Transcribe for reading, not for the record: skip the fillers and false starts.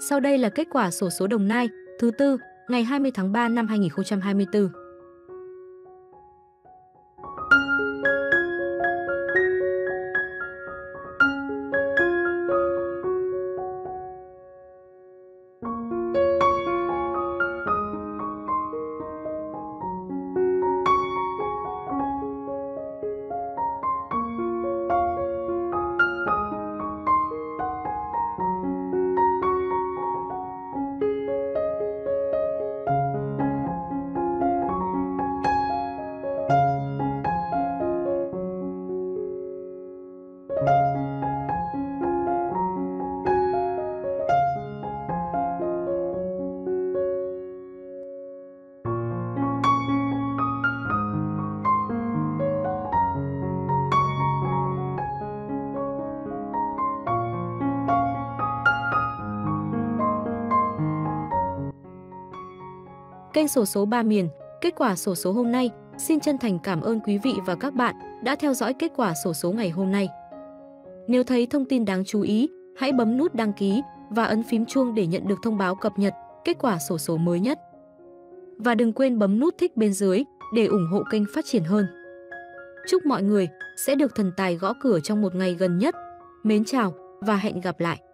Sau đây là kết quả xổ số Đồng Nai thứ tư ngày 20 tháng 3 năm 2024. Kênh xổ số 3 miền, kết quả xổ số hôm nay, xin chân thành cảm ơn quý vị và các bạn đã theo dõi kết quả xổ số ngày hôm nay. Nếu thấy thông tin đáng chú ý, hãy bấm nút đăng ký và ấn phím chuông để nhận được thông báo cập nhật kết quả xổ số mới nhất. Và đừng quên bấm nút thích bên dưới để ủng hộ kênh phát triển hơn. Chúc mọi người sẽ được thần tài gõ cửa trong một ngày gần nhất. Mến chào và hẹn gặp lại!